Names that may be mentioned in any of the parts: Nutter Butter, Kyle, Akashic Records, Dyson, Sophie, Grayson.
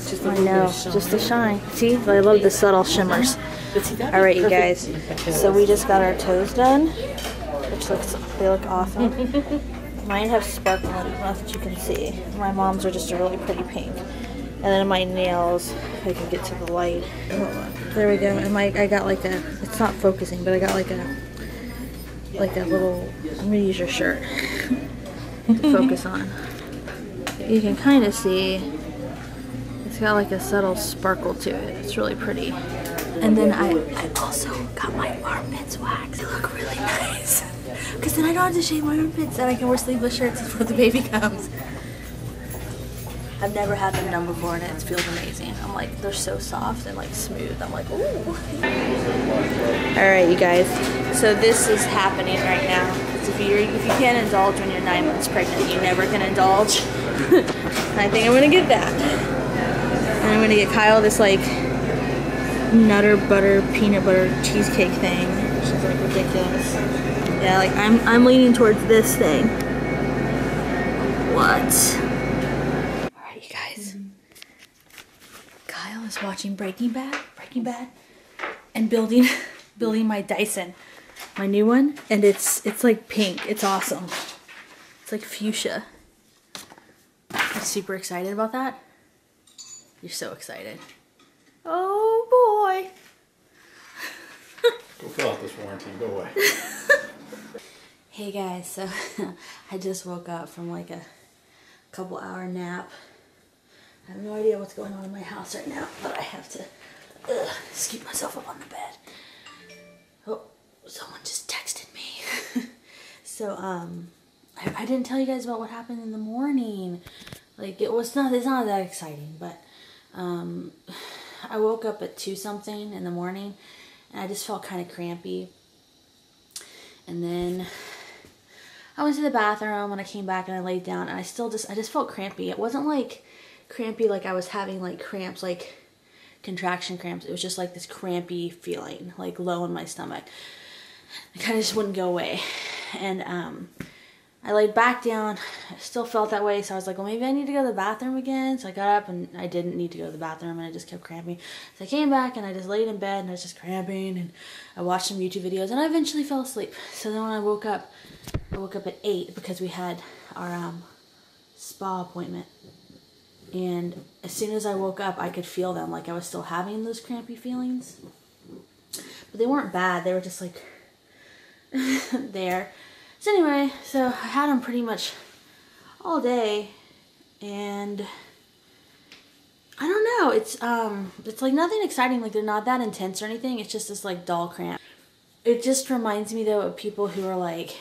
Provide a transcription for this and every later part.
It's just a shine. See, I love the subtle shimmers. All right, you guys. So we just got our toes done, which they look awesome. Mine have sparkling, as you can see. My mom's are just a really pretty pink. And then my nails, if I can get to the light. There we go. And I got like a, it's not focusing, but I got like a little, I'm gonna use your shirt to focus on. You can kind of see, it's got like a subtle sparkle to it. It's really pretty. And then I also got my armpits waxed. They look really nice. Because then I don't have to shave my armpits and I can wear sleeveless shirts before the baby comes. I've never had them done before and it feels amazing. I'm like, they're so soft and like smooth. I'm like, ooh. All right, you guys. So this is happening right now. If you can't indulge when you're 9 months pregnant, you never can indulge. I think I'm gonna get that. And I'm gonna get Kyle this like Nutter Butter peanut butter cheesecake thing, which is like ridiculous. Yeah, like I'm leaning towards this thing. What? Is watching Breaking Bad and building my Dyson, my new one, and it's like pink. It's awesome. It's like fuchsia. I'm super excited about that. You're so excited. Oh boy. Go fill out this warranty. Go away. Hey guys, so I just woke up from like a couple-hour nap. I have no idea what's going on in my house right now, but I have to scoop myself up on the bed. Oh, someone just texted me. So, I didn't tell you guys about what happened in the morning. Like, it's not that exciting, but, I woke up at 2-something in the morning, and I just felt kind of crampy. And then I went to the bathroom, and I came back, and I laid down, and I just felt crampy. It wasn't like crampy like I was having like cramps, like contraction cramps. It was just like this crampy feeling, like low in my stomach. It kind of just wouldn't go away. And I laid back down. I still felt that way, so I was like, well, maybe I need to go to the bathroom again. So I got up, and I didn't need to go to the bathroom, and I just kept cramping. So I came back, and I just laid in bed, and I was just cramping, and I watched some YouTube videos, and I eventually fell asleep. So then when I woke up at 8 because we had our spa appointment. And as soon as I woke up, I could feel them. Like, I was still having those crampy feelings. But they weren't bad. They were just, like, there. So anyway, so I had them pretty much all day. And I don't know. It's like, nothing exciting. Like, they're not that intense or anything. It's just this, like, dull cramp. It just reminds me, though, of people who are, like,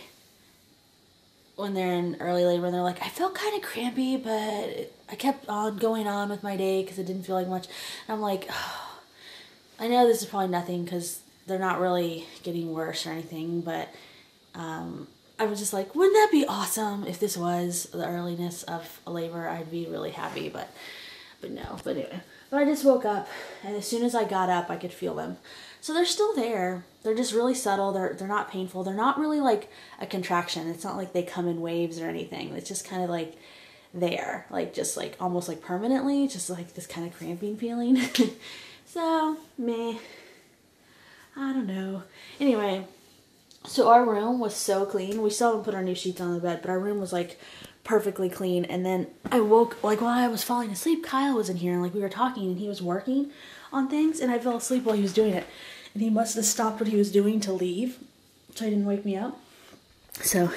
when they're in early labor, they're like, I felt kind of crampy, but I kept on going on with my day because it didn't feel like much. And I'm like, oh, I know this is probably nothing because they're not really getting worse or anything, but I was just like, wouldn't that be awesome if this was the earliness of labor? I'd be really happy, but no. But anyway, but I just woke up, and as soon as I got up, I could feel them. So they're still there. They're just really subtle. They're not painful. They're not really like a contraction. It's not like they come in waves or anything. It's just kind of like there, like just like almost like permanently, just like this kind of cramping feeling. So meh, I don't know. Anyway, so our room was so clean. We still haven't put our new sheets on the bed, but our room was like perfectly clean. And then I woke, like while I was falling asleep, Kyle was in here, and like we were talking, and he was working on things, and I fell asleep while he was doing it, and he must have stopped what he was doing to leave, so he didn't wake me up. So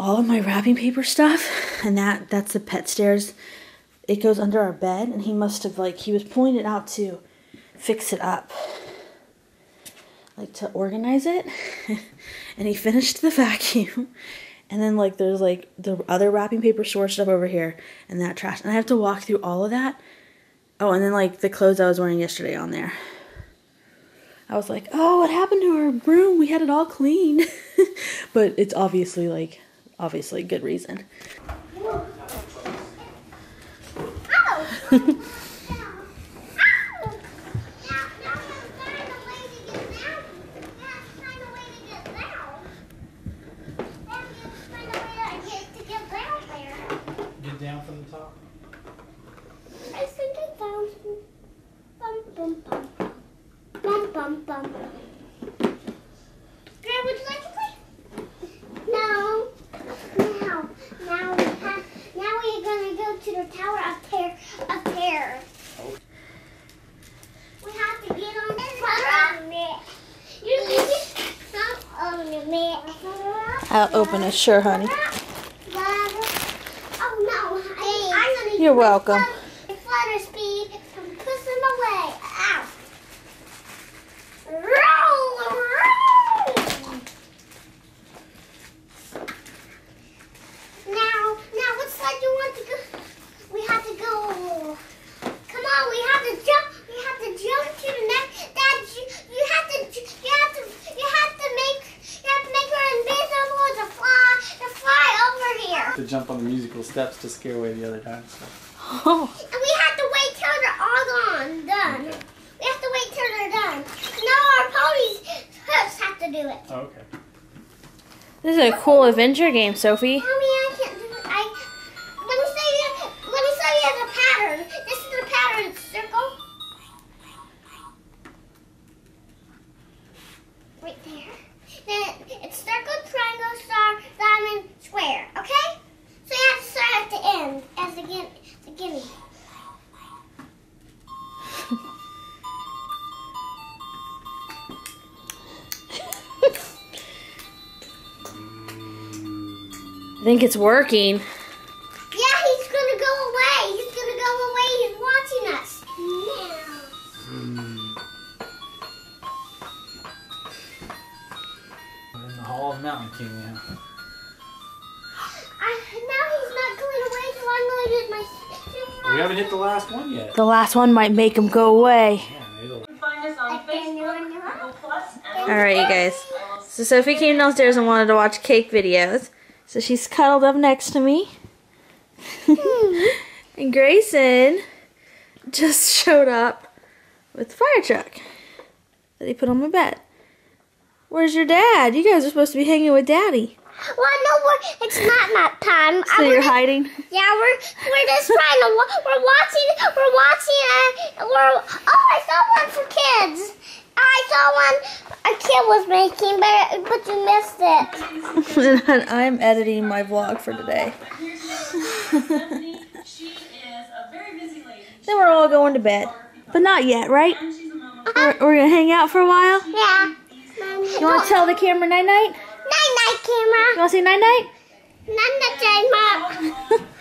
all of my wrapping paper stuff, and that's the pet stairs, it goes under our bed, and he must have like, he was pulling it out to fix it up, like to organize it. And he finished the vacuum, and then like there's like the other wrapping paper storage up over here, and that trash, and I have to walk through all of that. Oh, and then like the clothes I was wearing yesterday on there. I was like, oh, what happened to our room? We had it all clean. But it's obviously like, obviously good reason. Get down from the top. bum bum bum. Grandma, would you like to play? No. Now, now we're gonna go to the tower up there, Oh. We have to get on the tower. I'll open it, sure, honey. Oh no, I'm gonna. You're welcome. Flutter speed and push them away. Ow! Roll! Now, what side do you want to go? We have to go. Come on, we have to jump. We have to jump to the next. Dad, you have to make her invisible to fly over here. To jump on the musical steps to scare away the other dinosaurs. Oh. And we have to wait till they're all gone, done. Okay. We have to wait till they're done. No, our ponies' hooves have to do it. Oh, okay. This is a cool adventure game, Sophie. Mommy, I can't do it. Let me show you the pattern. This is the pattern circle. Right there. Then it's circle, triangle, star, diamond, square. Okay? So you have to start at the end as the guinea. I think it's working. Yeah, he's gonna go away. He's gonna go away. He's watching us. We're in the Hall of Mountain King now. We haven't hit the last one yet. The last one might make him go away. Alright, you guys. So Sophie came downstairs and wanted to watch cake videos. So she's cuddled up next to me. And Grayson just showed up with the fire truck that he put on my bed. Where's your dad? You guys are supposed to be hanging with Daddy. Well, no, it's not time. So you're hiding? Yeah, we're just trying to we're watching. Oh, I saw one for kids. I saw one a kid was making, but you missed it. And I'm editing my vlog for today. Then we're all going to bed, but not yet, right? We're gonna hang out for a while. Yeah. You want to tell the camera night night? Night night, camera. You want to say night night? Night night, Mom.